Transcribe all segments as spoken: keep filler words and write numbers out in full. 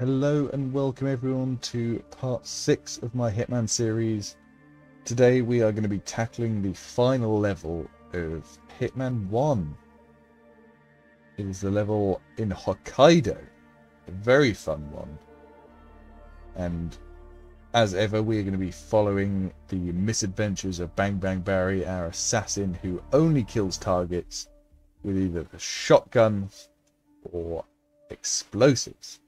Hello and welcome everyone to part six of my Hitman series. Today we are going to be tackling the final level of Hitman one. It is the level in Hokkaido, a very fun one. And as ever, we are going to be following the misadventures of Bang Bang Barry, our assassin who only kills targets with either the shotgun or explosives.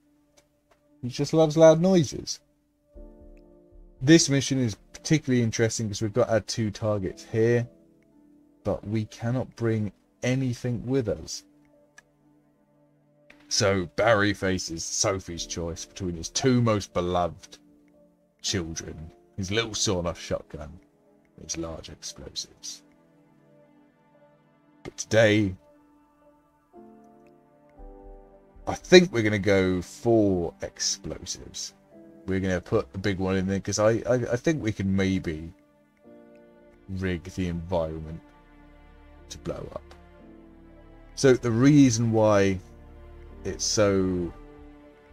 He just loves loud noises. This mission is particularly interesting because we've got our two targets here, but we cannot bring anything with us. So Barry faces Sophie's choice between his two most beloved children, his little sawed-off shotgun, and his large explosives. But today, I think we're going to go for explosives. We're going to put the big one in there because I, I, I think we can maybe rig the environment to blow up. So the reason why it's so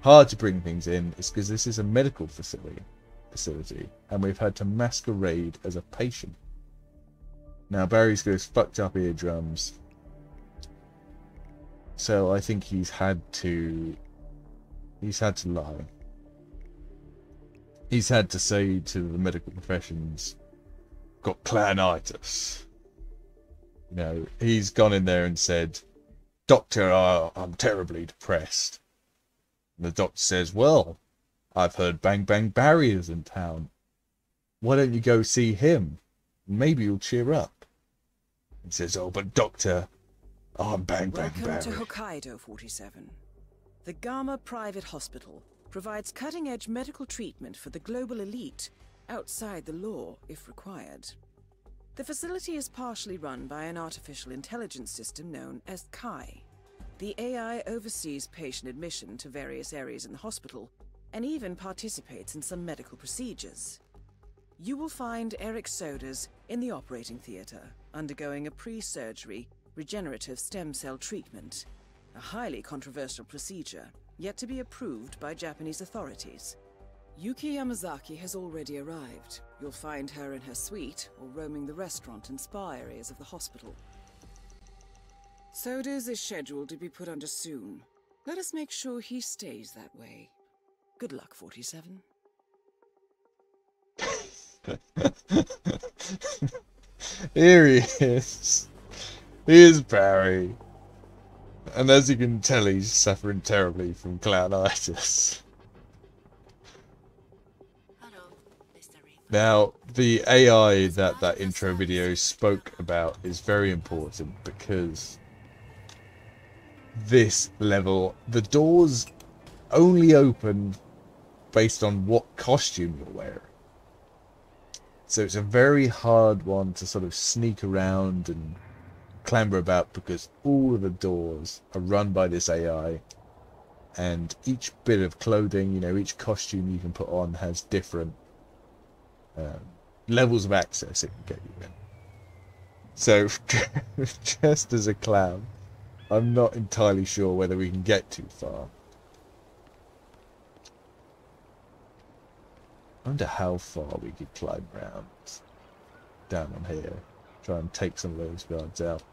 hard to bring things in is because this is a medical facility, facility and we've had to masquerade as a patient. Now Barry's got his fucked up eardrums, so I think he's had to, he's had to lie. He's had to say to the medical professions, got clanitis. You know, he's gone in there and said, doctor, I, I'm terribly depressed. And the doctor says, well, I've heard Bang Bang Barry is in town. Why don't you go see him? Maybe you'll cheer up. He says, oh, but doctor, Oh, bang, bang, Welcome bang. to Hokkaido forty-seven. The Gamma Private Hospital provides cutting-edge medical treatment for the global elite, outside the law if required. The facility is partially run by an artificial intelligence system known as Kai. The A I oversees patient admission to various areas in the hospital and even participates in some medical procedures. You will find Erich Soders in the operating theater, undergoing a pre-surgery regenerative stem cell treatment, a highly controversial procedure yet to be approved by Japanese authorities. Yuki Yamazaki has already arrived. You'll find her in her suite or roaming the restaurant and spa areas of the hospital. Soders is scheduled to be put under soon. Let us make sure he stays that way. Good luck, forty-seven. Here he is. Here's Barry, and as you can tell, he's suffering terribly from clounitis. Hello, Mister Reed. Now, the A I that that intro video spoke about is very important because this level, the doors only open based on what costume you're wearing. So it's a very hard one to sort of sneak around and clamber about because all of the doors are run by this A I, and each bit of clothing, you know, each costume you can put on has different um, levels of access it can get you in. So just as a clown, I'm not entirely sure whether we can get too far. I wonder how far we could climb around down on here. Try and take some of those guards out.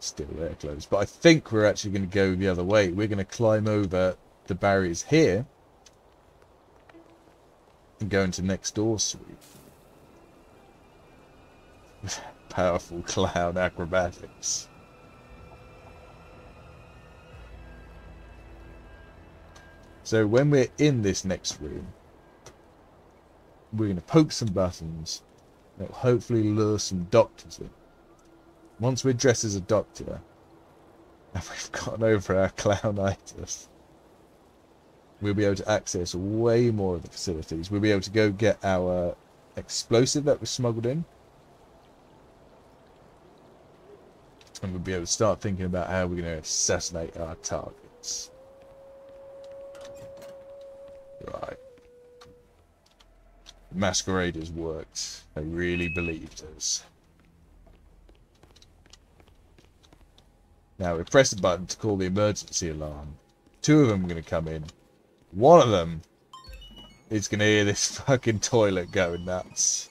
Still there, close. But I think we're actually going to go the other way. We're going to climb over the barriers here and go into next door suite. Powerful clown acrobatics. So when we're in this next room, we're going to poke some buttons. It'll hopefully lure some doctors in. Once we're dressed as a doctor and we've gotten over our clownitis, we'll be able to access way more of the facilities. We'll be able to go get our explosive that was smuggled in, and we'll be able to start thinking about how we're going to assassinate our targets. Right. Masqueraders worked. They really believed us. Now we press the button to call the emergency alarm. two of them are going to come in. One of them is going to hear this fucking toilet going nuts.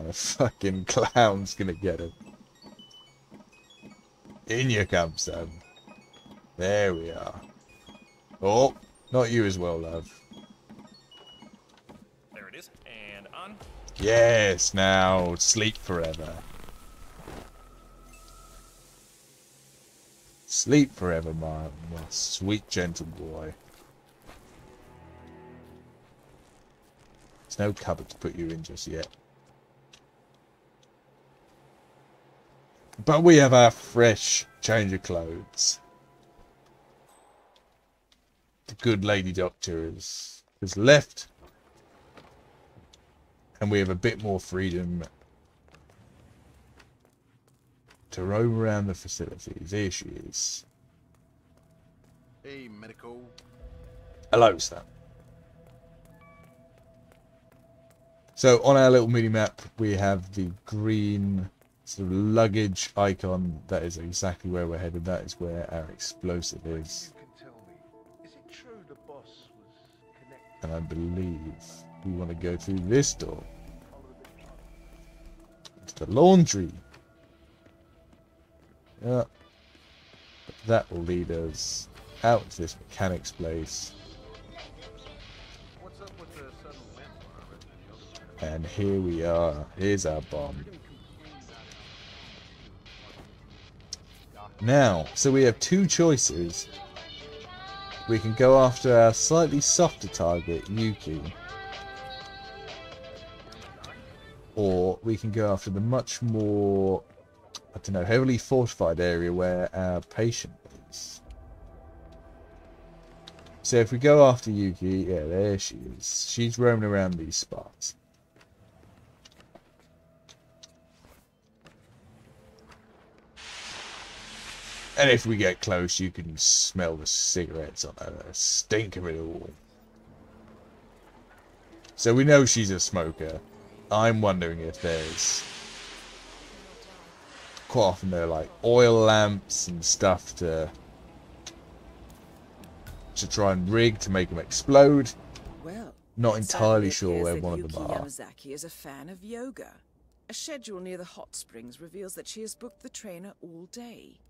And a fucking clown's going to get him. In you come, son. There we are. Oh, not you as well, love. There it is, and on. Yes, now sleep forever. Sleep forever, my, my sweet gentle boy. There's no cupboard to put you in just yet. But we have our fresh change of clothes. The good lady doctor is, is left. And we have a bit more freedom to roam around the facilities. Here she is. Hey, medical. Hello, sir. So on our little mini-map, we have the green sort of luggage icon. That is exactly where we're headed. That is where our explosive is. And I believe we want to go through this door. It's the laundry. Yeah. But that will lead us out to this mechanic's place. And here we are. Here's our bomb. Now, so we have two choices. We can go after our slightly softer target, Yuki. Or we can go after the much more, I don't know, heavily fortified area where our patient is. So if we go after Yuki, yeah, there she is. She's roaming around these spots. And if we get close, you can smell the cigarettes on her. The stink of it all. So we know she's a smoker. I'm wondering if there's... Quite often there are like oil lamps and stuff to... To try and rig to make them explode. Well, not entirely sure where one of them are. Yamazaki is a fan of yoga. A schedule near the hot springs reveals that she has booked the trainer all day.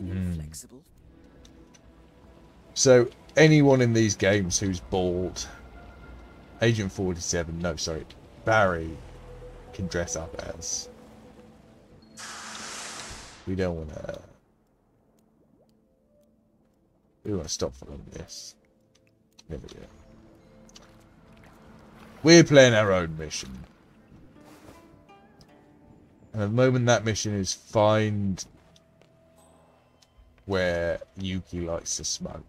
Mm. Flexible. So anyone in these games who's bald, Agent forty-seven, no sorry, Barry, can dress up as. We don't want to. We want to stop following this. There we go. We're playing our own mission, and at the moment that mission is find where Yuki likes to smoke.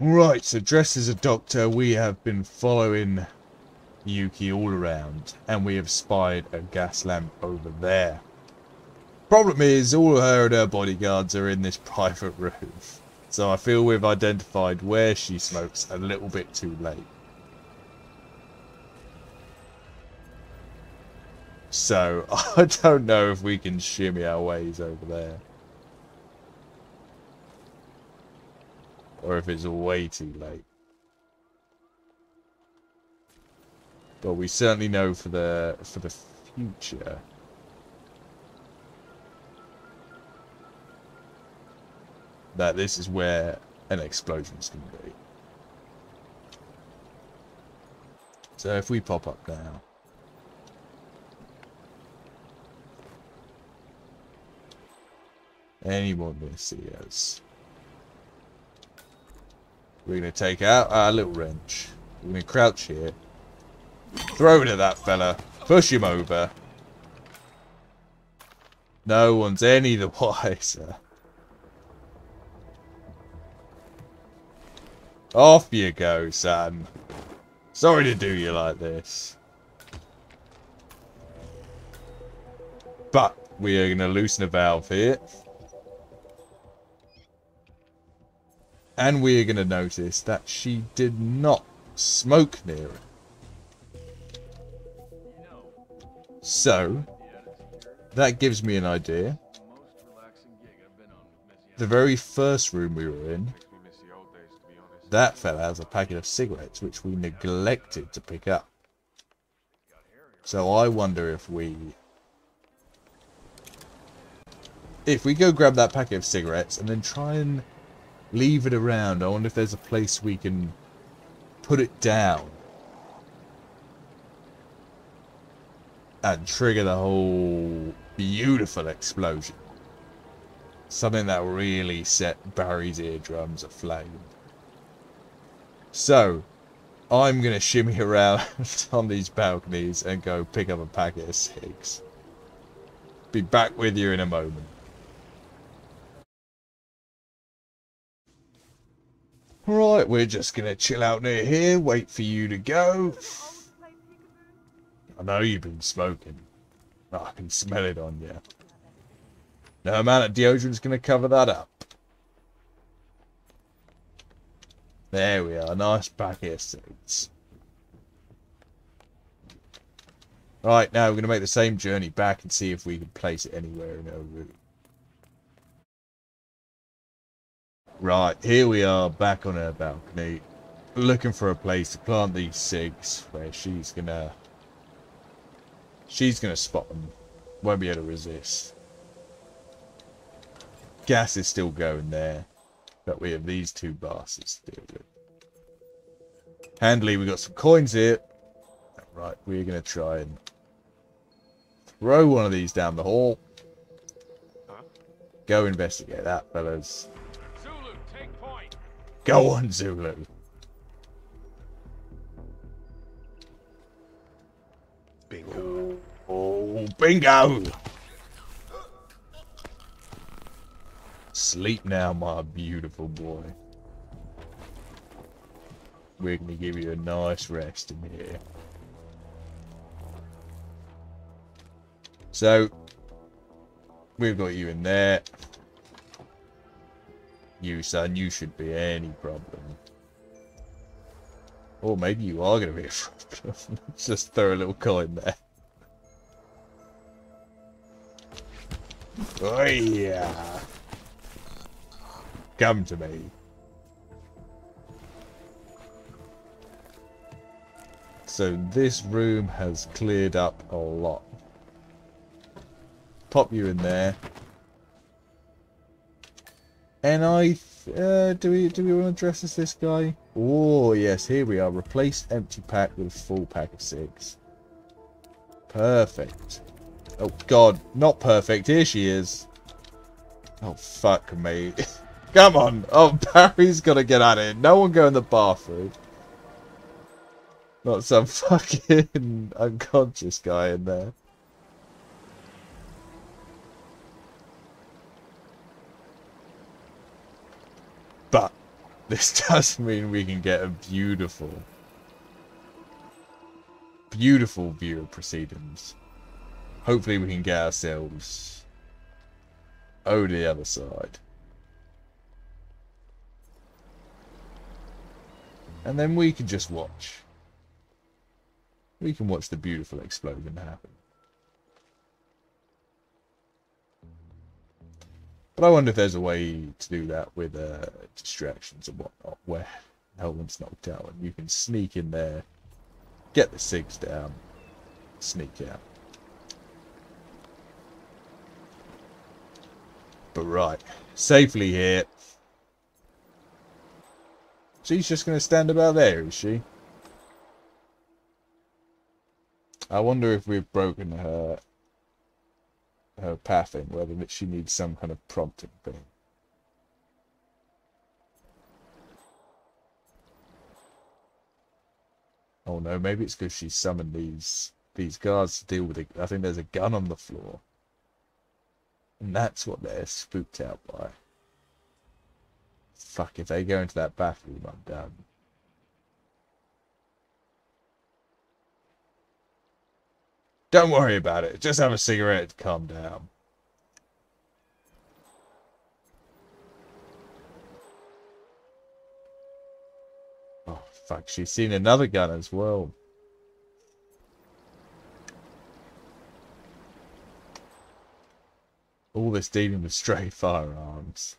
Right, so dressed as a doctor, we have been following Yuki all around, and we have spied a gas lamp over there. Problem is, all her and her bodyguards are in this private room, so I feel we've identified where she smokes a little bit too late. So, I don't know if we can shimmy our ways over there. Or if it's way too late. But we certainly know for the for the future. That this is where an explosion's going to be. So if we pop up now. Anyone going to see us? We're going to take out our little wrench. We're going to crouch here. Throw it at that fella. Push him over. No one's any the wiser. Off you go, son. Sorry to do you like this. But we are going to loosen a valve here. And we're going to notice that she did not smoke near it. So, that gives me an idea. The very first room we were in, that fella has a packet of cigarettes which we neglected to pick up. So I wonder if we... If we go grab that packet of cigarettes and then try and leave it around, I wonder if there's a place we can put it down. And trigger the whole beautiful explosion. Something that really set Barry's eardrums aflame. So, I'm going to shimmy around on these balconies and go pick up a packet of cigs. Be back with you in a moment. Right, we're just going to chill out near here, wait for you to go. I know you've been smoking. Oh, I can smell it on you. No amount of deodorant's going to cover that up. There we are, nice packet of cigs. Right, now we're going to make the same journey back and see if we can place it anywhere in our room. Right, here we are back on her balcony, looking for a place to plant these cigs where she's going to... She's going to spot them. Won't be able to resist. Gas is still going there. But we have these two bastards to deal with. Handily, we got some coins here. Right, we're going to try and throw one of these down the hall. Huh? Go investigate that, fellas. Zulu, take point. Go on, Zulu. Bingo. Oh, bingo! Sleep now, my beautiful boy. We're going to give you a nice rest in here. So, we've got you in there. You, son, you should be any problem. Or maybe you are going to be a problem. Let's just throw a little coin there. Oh, yeah. Come to me. So this room has cleared up a lot. Pop you in there. And I... Uh, do we do we want to dress as this guy? Oh, yes, here we are. Replace empty pack with full pack of six. Perfect. Oh, God. Not perfect. Here she is. Oh, fuck me. Come on. Oh, Barry's got to get at it. No one go in the bathroom. Not some fucking unconscious guy in there. But this does mean we can get a beautiful, beautiful view of proceedings. Hopefully we can get ourselves over the other side. And then we can just watch. We can watch the beautiful explosion happen. But I wonder if there's a way to do that with uh, distractions and whatnot, where Helman's knocked out and you can sneak in there, get the cigs down, sneak out. But right, safely here. She's just going to stand about there, is she? I wonder if we've broken her her pathing, whether she needs some kind of prompting thing. Oh no, maybe it's because she summoned these these guards to deal with it. I think there's a gun on the floor. And that's what they're spooked out by. Fuck, if they go into that bathroom, I'm done. Don't worry about it. Just have a cigarette. Calm down. Oh, fuck. She's seen another gun as well. All this dealing with stray firearms.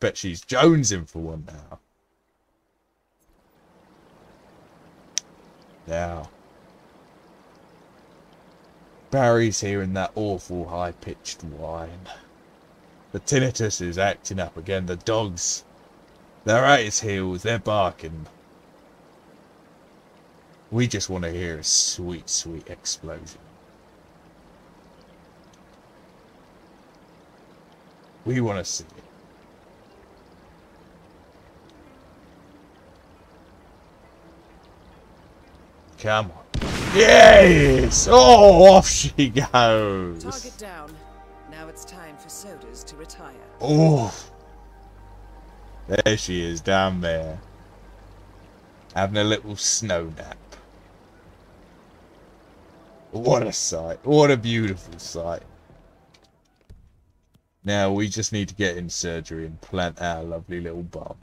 Bet she's jonesing for one now. Now. Barry's hearing that awful high-pitched whine. The tinnitus is acting up again. The dogs, they're at his heels. They're barking. We just want to hear a sweet, sweet explosion. We want to see it. Come on. Yes! Oh, off she goes. Target down. Now it's time for Soders to retire. Oh. There she is down there. Having a little snow nap. What a sight. What a beautiful sight. Now we just need to get in surgery and plant our lovely little bomb.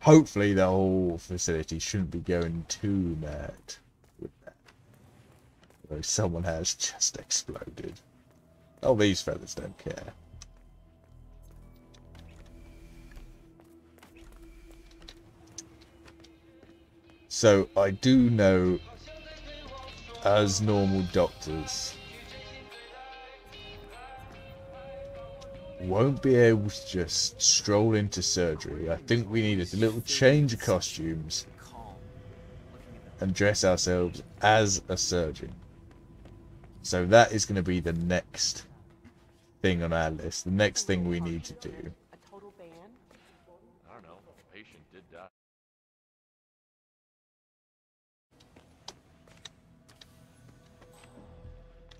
Hopefully the whole facility shouldn't be going too mad with that. Though someone has just exploded. Oh, these fellas don't care. So I do know, as normal doctors, won't be able to just stroll into surgery. I think we need a little change of costumes and dress ourselves as a surgeon. So that is going to be the next thing on our list. The next thing we need to do.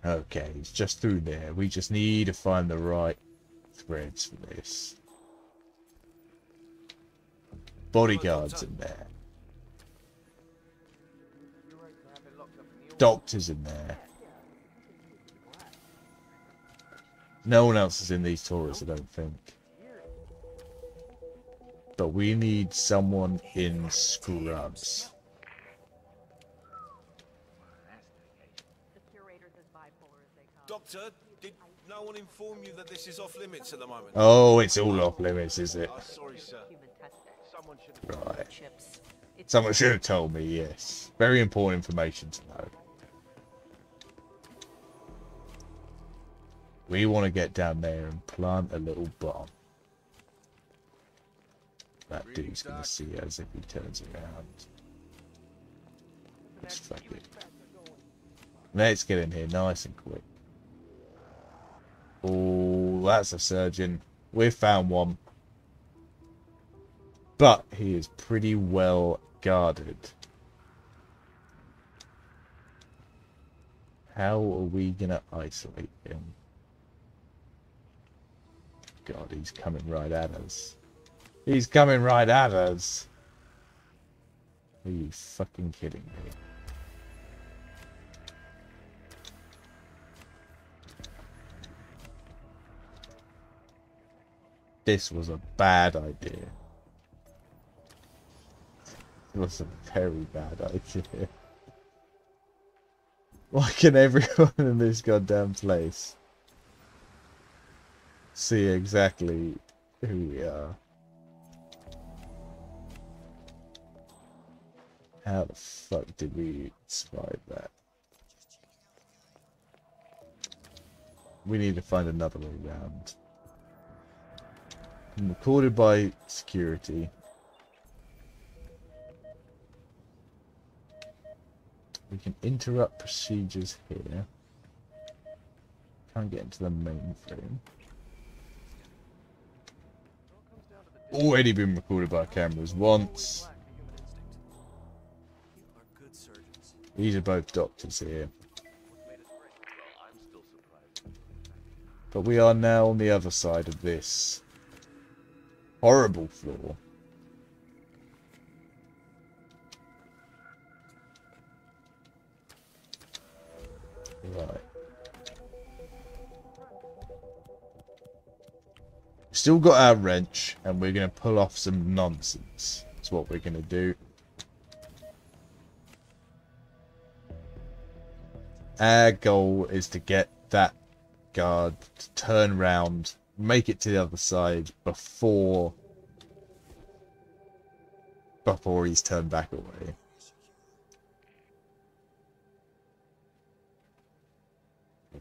Okay, it's just through there. We just need to find the right threads for this. Bodyguards in there. Doctors in there. No one else is in these tours, I don't think. But we need someone in scrubs. Doctor, did no one inform you that this is off limits at the moment? Oh, it's all off limits, is it? Oh, sorry, sir. Right. Someone should have told me, yes. Very important information to know. We want to get down there and plant a little bomb. That dude's going to see us if he turns around. Let's fuck it. Let's get in here nice and quick. Oh, that's a surgeon. We've found one. But he is pretty well guarded. How are we going to isolate him? God, he's coming right at us. He's coming right at us. Are you fucking kidding me? This was a bad idea. It was a very bad idea. Why can everyone in this goddamn place see exactly who we are? How the fuck did we survive that? We need to find another way round. Recorded by security. We can interrupt procedures here. Can't get into the mainframe. Already been recorded by cameras once. These are both doctors here. But we are now on the other side of this horrible floor. Right. Still got our wrench, and we're going to pull off some nonsense. That's what we're going to do. Our goal is to get that guard to turn round, make it to the other side before before he's turned back away.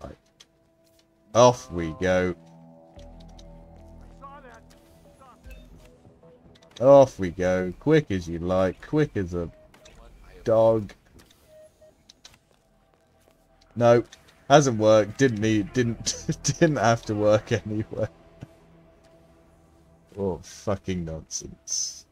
Right. Off we go. Off we go. Quick as you like. Quick as a dog. No, hasn't worked. Didn't need. Didn't. Didn't have to work anyway. Oh, fucking nonsense.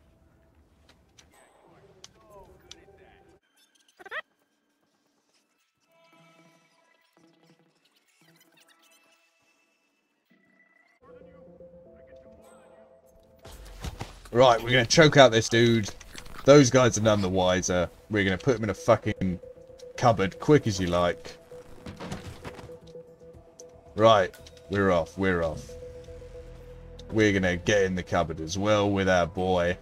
Right, we're going to choke out this dude. Those guys are none the wiser. We're going to put him in a fucking cupboard, quick as you like. Right, we're off, we're off. We're going to get in the cupboard as well with our boy.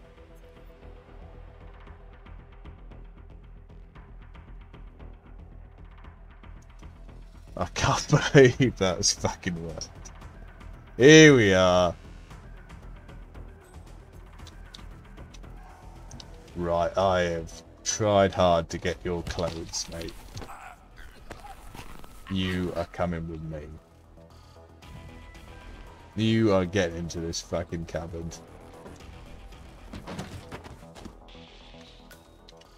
I can't believe that was fucking worked. Here we are. Right, I have tried hard to get your clothes, mate. You are coming with me. You are getting into this fucking cupboard.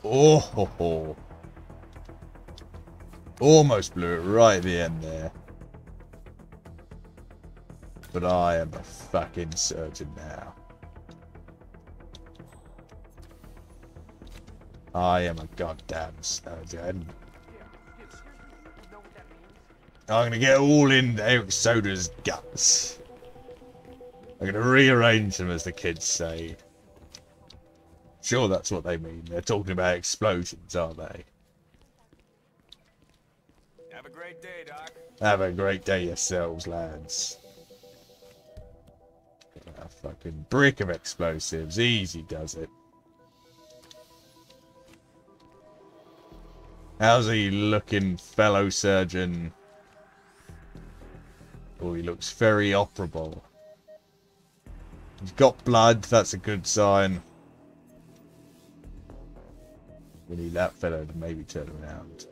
Oh, ho, ho. Almost blew it right at the end there. But I am a fucking surgeon now. I am a goddamn surgeon. I'm going to get all in Erich Soders' guts. I'm going to rearrange them, as the kids say. Sure, that's what they mean. They're talking about explosions, aren't they? Have a great day, Doc. Have a great day yourselves, lads. Look at that fucking brick of explosives. Easy does it. How's he looking, fellow surgeon? Oh, he looks very operable. He's got blood, that's a good sign. We need that fellow to maybe turn around.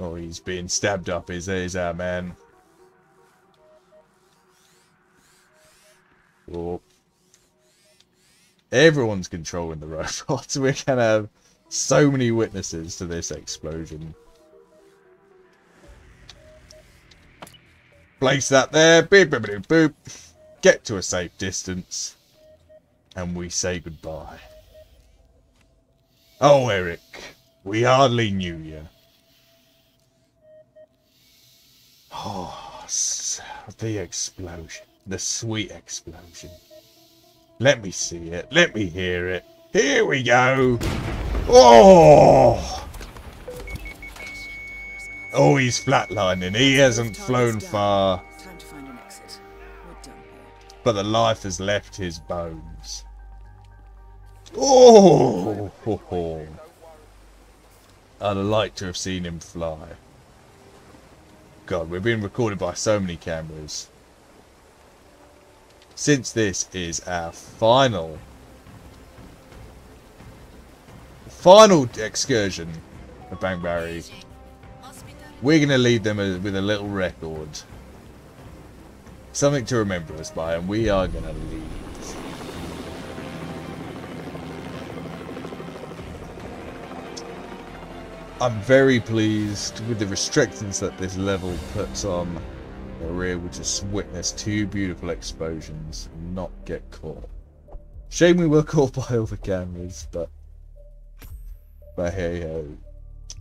Oh, he's being stabbed up, is there, is our man. Oh. Everyone's controlling the robots. We're going to have so many witnesses to this explosion. Place that there. Beep, beep, beep, boop. Get to a safe distance. And we say goodbye. Oh, Eric. We hardly knew you. Oh, the explosion. The sweet explosion. Let me see it. Let me hear it. Here we go. Oh! Oh, he's flatlining. He hasn't flown far. Time to find an exit. We're done here. But the life has left his bones. Oh! I'd have liked to have seen him fly. God, we're being recorded by so many cameras. Since this is our final, final excursion of Bang Barry, we're going to leave them with a little record. Something to remember us by, and we are going to leave. I'm very pleased with the restrictions that this level puts on. We're able to witness two beautiful explosions and not get caught. Shame we were caught by all the cameras, but but hey ho,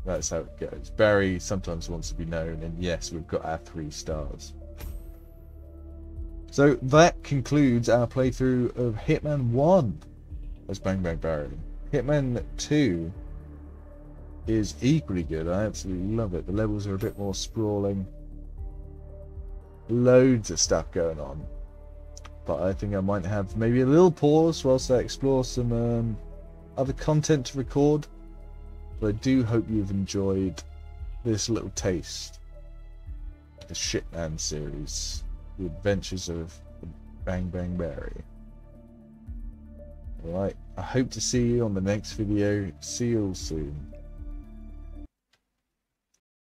that's how it goes. Barry sometimes wants to be known, and yes, we've got our three stars. So that concludes our playthrough of Hitman one as Bang Bang Barry. Hitman two is equally good. I absolutely love it. The levels are a bit more sprawling. Loads of stuff going on, but I think I might have maybe a little pause whilst I explore some um, other content to record, but I do hope you've enjoyed this little taste of the Shitman series, the adventures of Bang Bang Barry. Alright, I hope to see you on the next video. See you all soon.